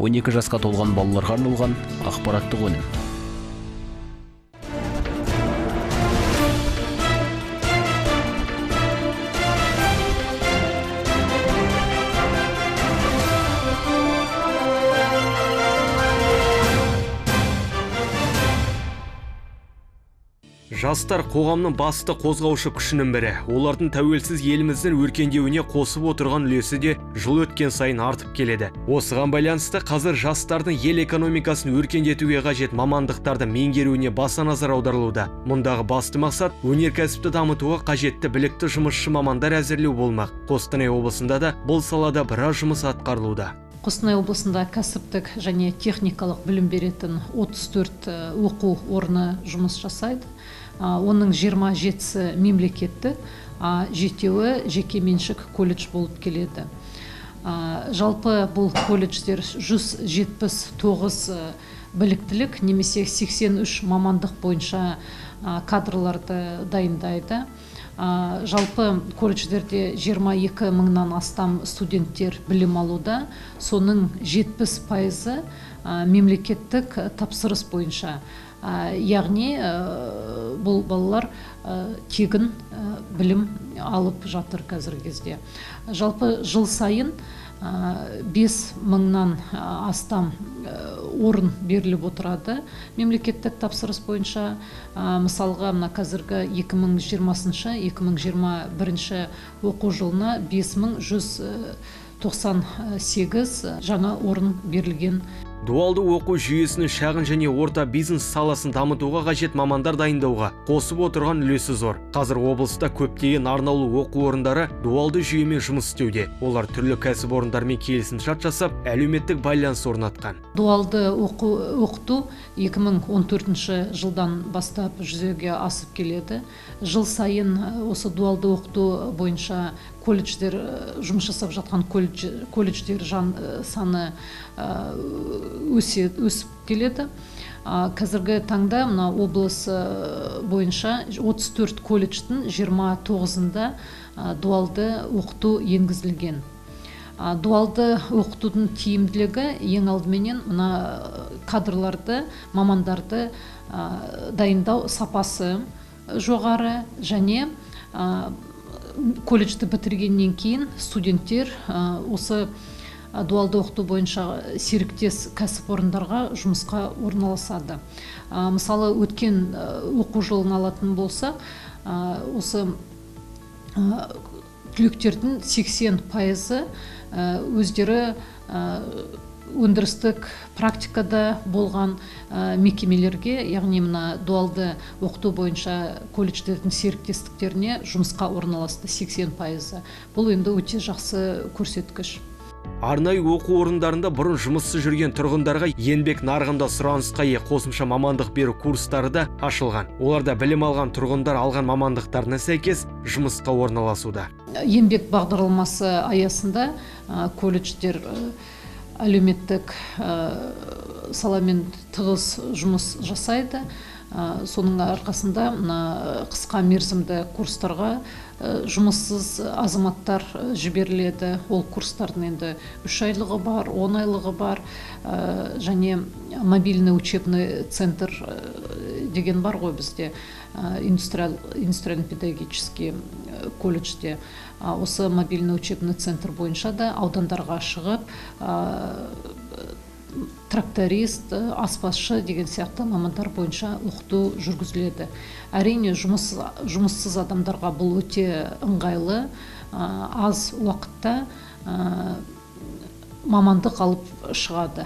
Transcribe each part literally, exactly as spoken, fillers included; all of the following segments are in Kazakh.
он екі жасқа толған балаларға арналған ақпараттық өнім. Жастар қоғамның басты қозғаушы күшінің бірі. Олардың тәуелсіз еліміздің өркендеуіне қосып отырған үлесі де жыл өткен сайын артып келеді. Осыған байланысты қазір жастардың ел экономикасын өркендетуге қажет мамандықтарды меңгеруіне баса назар аударылуда. Мұндағы басты мақсат өнеркәсіпті дамытуға қажетті білікті жұмысшы мамандар әзірлеу болмақ. Қостанай облысында да бұл салада біраз жұмыс атқарылуда. Қостанай облысында кәсіптік және техникалық білім беретін отыз төрт оқу орны жұмыс жасайды. Оның жиырма жетісі мемлекетті, жетеуі жеке меншік колледж болып келеді. Жалпы бұл колледждер жүз жетпіс тоғыз біліктілік немесе сексен үш мамандық бойынша кадрларды дайындайды. Жалпы колледждерде жиырма екі мыңнан астам студенттер білім алуда, соның жетпіс пайызы мемлекеттік тапсырыс бойынша. Яғни бұл балалар тегін білім алып жатыр қазіргі кезде. Жалпы жыл сайын бес мыңнан астам орын беріліп отырады мемлекеттік тапсырыс бойынша. Мысалға, мына қазіргі екі мың жиырмасыншы екі мың жиырма бірінші оқу жылына бес мың жүз тоқсан сегіз жаңа орын берілген. Дуалды оқу жүйесінің шағын және орта бизнес саласын дамытуға қажет мамандар дайындауға қосып отырған үлесі зор. Қазір облыста көптеген арнаулы оқу орындары дуалды жүйемен жұмыс істеуде. Олар түрлі кәсіп орындармен келісімшарт жасап, әлеуметтік байланыс орнатқан. Дуалды оқу, оқыту екі мың он төртінші жылдан бастап жүзеге асып келеді. Жыл сайын осы дуалды оқыту бойынша колледждер жұмыс жасап жатқан колледж, колледждер жан, саны өсіп келеді. Қазіргі таңда мына облыс бойынша отыз төрт колледждің жиырма тоғызында дуалды оқыту енгізілген. Дуалды оқытудың тиімділігі ең алдыменен мына кадрларды, мамандарды дайындау сапасы жоғары және колледжді бітіргеннен кейін студенттер осы дуалды оқыту бойынша серіктес кәсіпорындарға жұмысқа орналасады. Мысалы, өткен оқу жылын алатын болса, осы түлектердің сексен пайызы өздері өндірістік практикада болған мекемелерге, яғни мына дуалды оқыту бойынша колледждердің серіктестіктеріне жұмысқа орналасты сексен пайызы. Бұл енді өте жақсы көрсеткіш. Арнайы оқу орындарында бұрын жұмыссыз жүрген тұрғындарға еңбек нарығында сұранысқа ие қосымша мамандық беру курстары да ашылған. Оларда білім алған тұрғындар алған мамандықтарына сәйкес жұмысқа орналасуда. Еңбек бағдарламасы аясында колледждер әлеуметтік саламен тығыз жұмыс жасайды. Соның арқасында қысқа мерзімді курстарға жұмыссыз азаматтар жіберіледі. Ол курстардың енді үш айлығы бар, он айлығы бар, және мобильный учебный центр деген бар ғой бізде, индустриально-педагогический колледжде. Осы мобильный учебный центр бойынша да аудандарға шығып, тракторист, аспазшы деген сияқты мамандар бойынша оқыту жүргізіледі. Әрине, жұмыс, жұмыссыз адамдарға бұл өте ыңғайлы, аз уақытта мамандық алып шығады.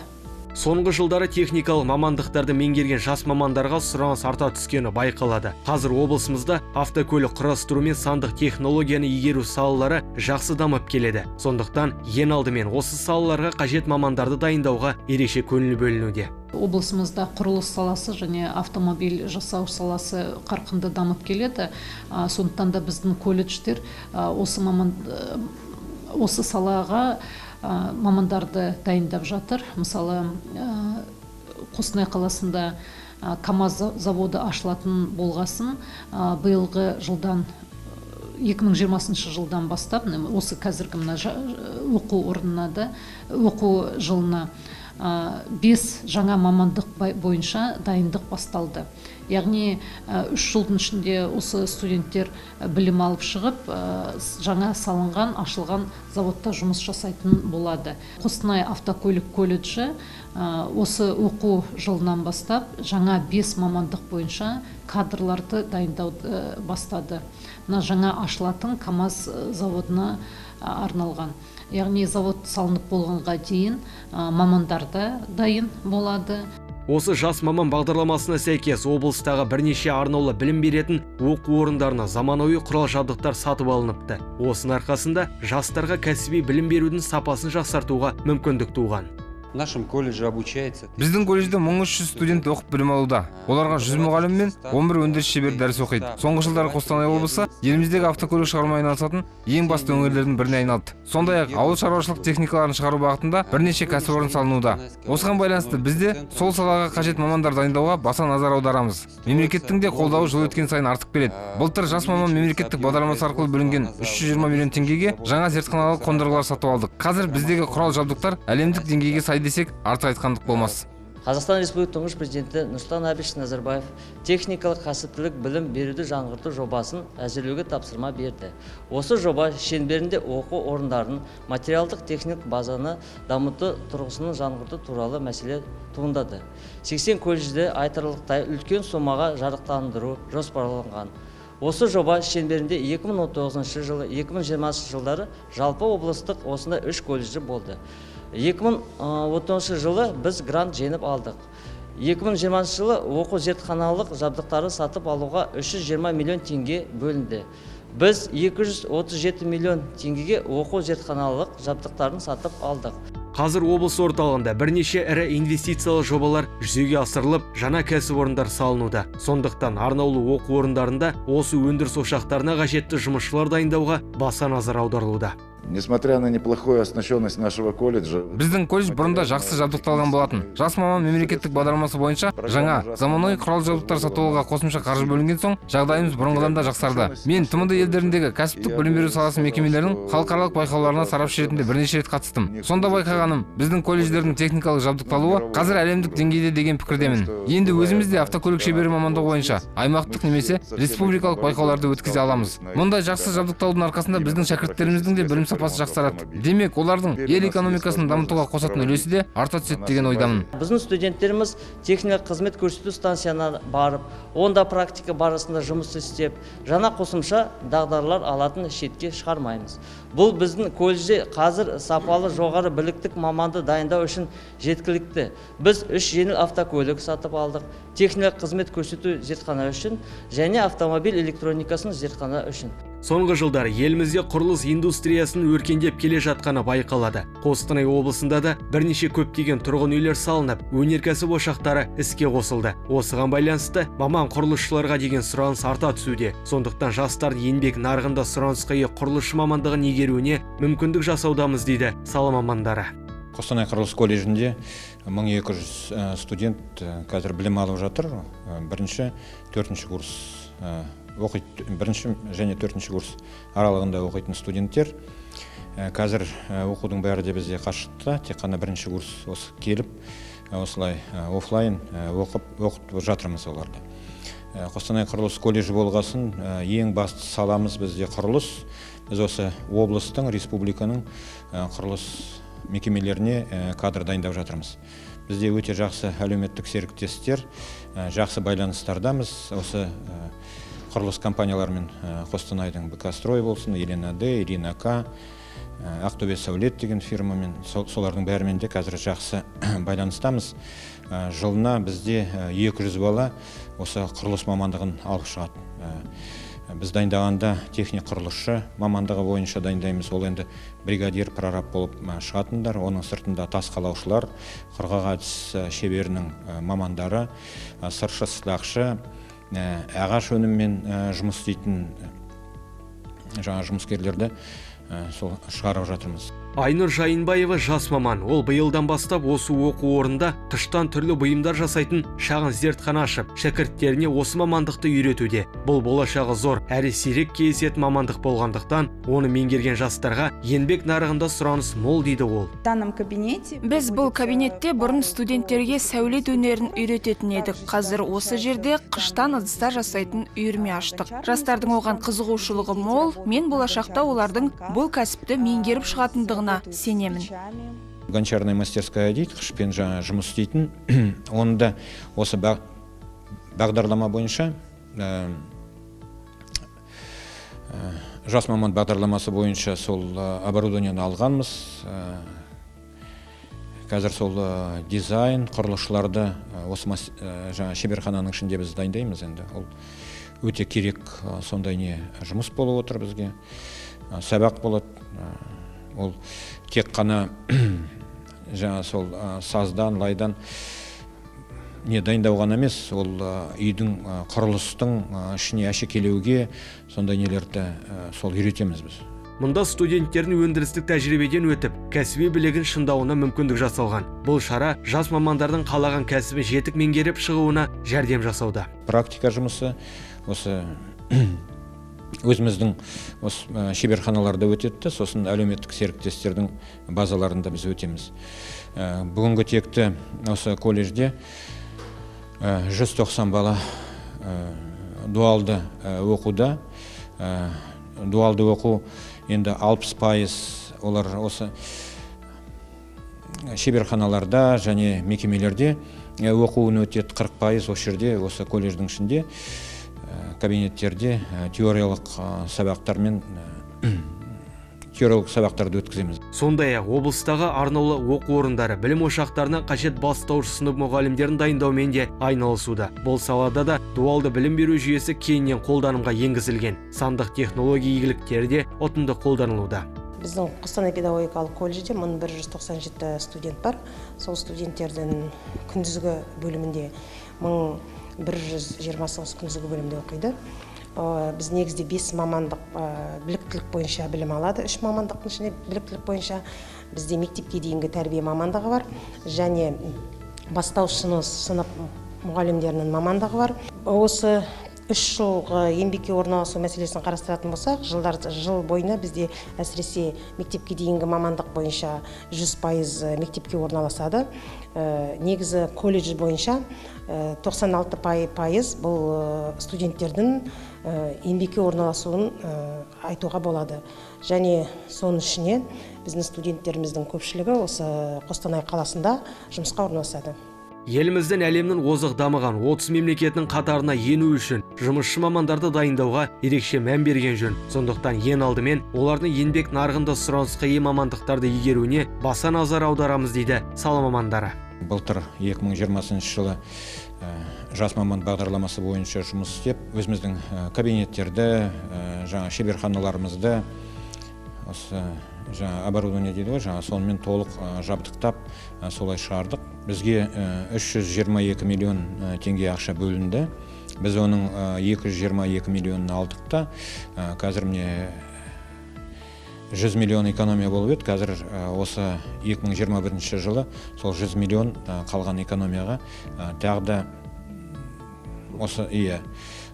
Соңғы жылдары техникалық мамандықтарды меңгерген жас мамандарға сұраныс арта түскені байқалады. Қазір облысымызда автокөлік құрастыру мен сандық технологияны игеру салалары жақсы дамып келеді. Сондықтан ең алдымен осы салаларға қажет мамандарды дайындауға ерекше көңіл бөлінуде. Облысымызда құрылыс саласы және автомобиль жасау саласы қарқынды дамып келеді. Сондықтан да біздің колледждер осы маман осы салаға мамандарды дайындап жатыр. Мысалы, Қостанай қаласында КАМАЗ заводы ашылатын болғасын, биылғы жылдан екі мың жиырмасыншы жылдан бастап, осы қазіргі оқу орнына да, оқу жылына бес жаңа мамандық бойынша дайындық басталды. Яғни үш жылдың ішінде осы студенттер білім алып шығып, жаңа салынған, ашылған заводта жұмыс жасайтын болады. Қостанай автокөлік колледжі осы оқу жылынан бастап жаңа бес мамандық бойынша кадрларды дайындауды бастады. Мына жаңа ашылатын КАМАЗ заводына арналған. Яғни завод салынып болғанға дейін мамандарда дайын болады. Осы жас маман бағдарламасына сәйкес облыстағы бірнеше арнаулы білім беретін оқу орындарына заманауи құрал-жабдықтар сатып алыныпты. Осының арқасында жастарға кәсіби білім берудің сапасын жақсартуға мүмкіндік туған. Біздің колледжде мың үш жүз студент оқып білім алуда. Оларға жүз мұғалім мен он бір өндіріс шебері дәріс оқиды. Соңғы жылдары Қостанай облысы еліміздегі автокөлік шығармамен айналысатын ең басты өңірлердің біріне айналды. Сондай-ақ ауыл шаруашылық техникаларын шығару бағытында бірнеше кәсіпорын салынуда. Осыған байланысты бізде сол салаға қажет мамандар дайындауға баса назар аударамыз. Мемлекеттің де қолдауы жыл өткен сайын артып келеді. Былтыр жас маман мемлекеттік бағдарламасы арқылы бөлінген үш жүз жиырма миллион теңгеге жаңа зертханалық қондырғылар сатып алдық. Қазір біздегі құрал-жабдықтар әлемдік деңгейге сай десек, артық айтқандық болмас. Қазақстан Республикасы тұңғыш президенті Нұрсұлтан әбішевич Назарбаев техникалық кәсіптілік білім беруді жаңғырту жобасын әзірлеуге тапсырма берді. Осы жоба шеңберінде оқу орындарының материалдық техник базаны дамыту тұрғысының жаңғырту туралы мәселе туындады. сексен колледжде айтарлықтай үлкен сомаға жарықтандыру жоспарланған. Осы жоба шеңберінде екі мың он тоғызыншы жылы, екі мың жиырмасыншы жылдары жалпы облыстық осында үш колледжі болды. екі мың он тоғызыншы жылы біз грант жеңіп алдық. екі мың жиырмасыншы жылы оқу зертханалық жабдықтары сатып алуға үш жүз жиырма миллион теңге бөлінді. Біз екі жүз отыз жеті миллион теңгеге оқу зертханалық жабдықтарын сатып алдық. Қазір облыс орталығында бірнеше ірі инвестициялы жобалар жүзеге асырылып, жаңа кәсіпорындар салынуда. Сондықтан арнаулы оқу орындарында осы өндіріс ошақтарына қажетті жұмысшылар дайындауға баса назар аударылуда. Несмотря на неплохую оснащенность нашего колледжа, біздің колледж бұрында жақсы жабдықталған болатын. Жас маман мемлекеттік бағдарламасы бойынша жаңа заманауи құрал-жабдықтар сатып алуға қосымша қаржы бөлінген соң жағдайымыз бұрынғыдан да жақсарды. Мен тмд елдеріндегі кәсіптік білім беру саласы мекемелерінің халықаралық байқауларына сарапшы ретінде бірнеше рет қатыстым. Сонда байқағаным, біздің колледждердің техникалық жабдықталуы қазір әлемдік деңгейде деген пікірдемін. Енді өзіміз де автокөлік шебері мамандығы бойынша аймақтық немесе республикалық байқауларды өткізе аламыз. Мұндай жақсы жабдықталудың арқасында біздің шәкірттеріміздің де білім сапасы жақсарады. Демек, олардың ел экономикасын дамытуға қосатын үлесі де арта түседі деген ойдамын. Біздің студенттеріміз техникалық қызмет көрсету станциясына барып, онда практика барысында жұмыс істеп, жаңа қосымша дағдарлар алатын шетке шығармаймыз. Бұл біздің колледжде қазір сапалы жоғары біліктік маманды дайындау үшін жеткілікті. Біз үш жеңіл автокөлік сатып алдық. Техникалық қызмет көрсету зертхана үшін және автомобиль электроникасын зертхана үшін. Соңғы жылдары елімізде құрылыс индустриясының өркендеп келе жатқаны байқалады. Қостанай облысында да бірнеше көптеген тұрғын үйлер салынып, өнеркәсіп ошақтары іске қосылды. Осыған байланысты маман құрылысшыларға деген сұраныс арта түсуде. Сондықтан жастардың еңбек нарығында сұранысқа ие құрылысшы мамандығын игеруіне мүмкіндік жасаудамыз, дейді сала мамандары. Қостанай құрылыс колледжінде мың екі жүз студент қазір білім алып жатыр. Бірінші, төртінші курс бірінші және төртінші курс аралығында оқитын студенттер. Қазір оқудың бәрі де бізде қашықта, тек қана бірінші курс осы келіп, осылай офлайн оқып жатырмыз оларды. Қостанай құрылыс колледжі болғасын, ең басты саламыз бізде құрылыс. Біз осы облыстың, республиканың құрылыс мекемелеріне кадр дайындап жатырмыз. Бізде өте жақсы әлеуметтік серіктестер, жақсы байланыстардамыз. Осы құрылыс компаниялармен Қостанайдың Б К строй болсын, Елена Д, Ирина К, Ақтөбе Сәулет деген фирмамен, солардың бәрімен де қазір жақсы байланыстамыз. Жылына бізде екі жүз бала осы құрылыс мамандығын алып шығады. Біз дайындағанда техник құрылысшы мамандығы бойынша дайындаймыз. Ол енді бригадир, прораб болып шығатындар, оның сыртында тас қалаушылар, қырғағатыс шеберінің мамандары, сыршы, сылақшы, ағаш өніммен жұмыс істейтін жаңа жұмыскерлерді сол шығарып жатырмыз. Айнұр Жайынбаева жас маман. Ол биылдан бастап осы оқу орнында тыштан түрлі бұйымдар жасайтын шағын зертхана ашып, шәкірттеріне осы мамандықты үйретуде. Бұл болашағы зор, әрі сирек кездесетін мамандық болғандықтан, оны меңгерген жастарға еңбек нарығында сұраныс мол дейді ол. Біз бұл кабинетте бұрын студенттерге сәулет өнерін үйрететін едік. Қазір осы жерде қыштан ыдыстар жасайтын үйірме аштық. Жастардың оған қызығушылығы мол. Мен болашақта олардың бұл кәсіпті меңгеріп шығатындығын сенемін. Гончарная мастерская дейді, қышпен жұмыс істейтін. Оны да осы бағдарлама бойынша, жас маман бағдарламасы бойынша сол оборудованияны алғанмыз. Қазір сол дизайн, құрылысшыларды осы шеберхананың ішінде біз дайындаймыз енді. Ол өте керек, сондай не жұмыс болып отыр бізге. Сабақ болады. Ол тек қана жаңа сол саздан, лайдан не дайындауған емес, ол үйдің, құрылыстың ішіне әшекелеуге сондай нелерді сол үйретеміз біз. Мұнда студенттердің өндірістік тәжірибеден өтіп, кәсіби білігін шыңдауына мүмкіндік жасалған. Бұл шара жас мамандардың қалаған кәсібі жетік меңгеріп шығуына жәрдем жасауда. Практика жұмысы осы өзіміздің шеберханаларда өтетті, сосын әлеуметтік серіктестердің базаларында біз өтеміз. Бүгінгі текті осы колледжде жүз тоқсан бала дуалды оқуда. Дуалды оқу енді алпыс пайыз олар осы шеберханаларда және мекемелерде оқуын өтет, қырық пайыз осы жерде, осы колледждің ішінде кабинеттерде теориялық сабақтармен теориялық сабақтарды өткіземіз. Сондай-ақ облыстағы арнаулы оқу орындары білім ошақтарына қажет бастауыш сынып мұғалімдерін дайындаумен де айналысуда. Бұл салада да дуалды білім беру жүйесі кеңінен қолданымға енгізілген. Сандық технология игіліктері де ұтымды қолданылуда. Біздің Қостанай педагогикалық колледжде мың бір жүз тоқсан жеті студент бар. Сол студенттердің күндізгі бөлімінде бір жүз жиырма тоғыз күндізгі бөлімде оқиды. Біз негізде бес мамандық біліктілік бойынша білім алады. үш мамандықтың ішінде біліктілік бойынша бізде мектепке дейінгі тәрбие мамандығы бар. Және бастауыш сынып мұғалімдерінің мамандығы бар. Осы үш жылғы еңбекке орналасу мәселесін қарастыратын болсақ, жылдар жыл бойына бізде әсіресе мектепке дейінгі мамандық бойынша жүз пайыз мектепке орналасады. Негізі колледж бойынша тоқсан алты пайыз бұл студенттердің еңбекке орналасуын айтуға болады. Және соның ішіне біздің студенттеріміздің көпшілігі осы Қостанай қаласында жұмысқа орналасады. Еліміздің әлемнің озық дамыған отыз мемлекетінің қатарына ену үшін жұмысшы мамандарды дайындауға ерекше мән берген жөн. Сондықтан ең алдымен олардың еңбек нарығында сұранысқа ие мамандықтарды игеруіне баса назар аударамыз дейді сала мамандары. Былтыр екі мың жиырмасыншы жылы жас маман бағдарламасы бойынша жұмыс істеп, өзіміздің кабинеттерді, жаңа шеберханаларымызды, жаңа оборудование дейді ғой, жаңа сонымен толық жабдықтап солай шығардық. Бізге үш жүз жиырма екі миллион теңге ақша бөлінді. Біз оның екі жүз жиырма екі миллионын алдық та, қазір міне жүз миллион экономия болып еді. Қазір осы екі мың жиырма бірінші жылы сол жүз миллион қалған экономияға тағы да осы ие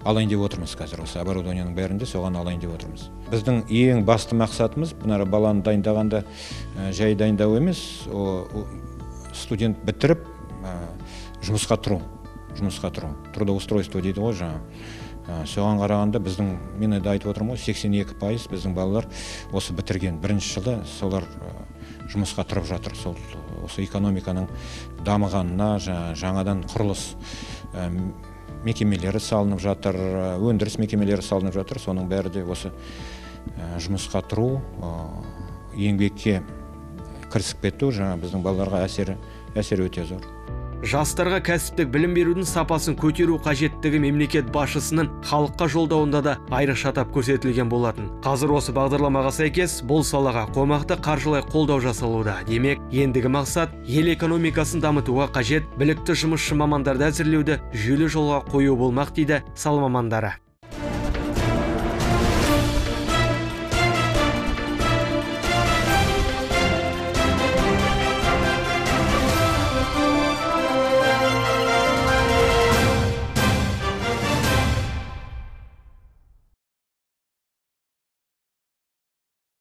алайын деп отырмыз. Қазір осы оборудованияның бәрінде соған алайын деп отырмыз. Біздің ең басты мақсатымыз бұнары баланы дайындағанда жай дайындау емес, студент бітіріп жұмысқа тұру, жұмысқа тұру, трудоустройство дейді ғой жаңа. Соған қарағанда біздің, мен де айтып отырмын ғой, сексен екі пайыз біздің балалар осы бітірген бірінші жылы солар жұмысқа тұрып жатыр. Сол осы экономиканың дамығанына жаңадан құрылыс мекемелері салынып жатыр, өндіріс мекемелері салынып жатыр. Соның бәрі де осы жұмысқа тұру, еңбекке кірісіп кету жаңа біздің балаларға әсері өте зор. Жастарға кәсіптік білім берудің сапасын көтеру қажеттігі мемлекет басшысының халыққа жолдауында да айрықша атап көрсетілген болатын. Қазір осы бағдарламаға сәйкес бұл салаға қомақты қаржылай қолдау жасалуда. Демек, ендігі мақсат ел экономикасын дамытуға қажет білікті жұмысшы мамандарды әзірлеуді жүйелі жолға қою болмақ дейді сала мамандары.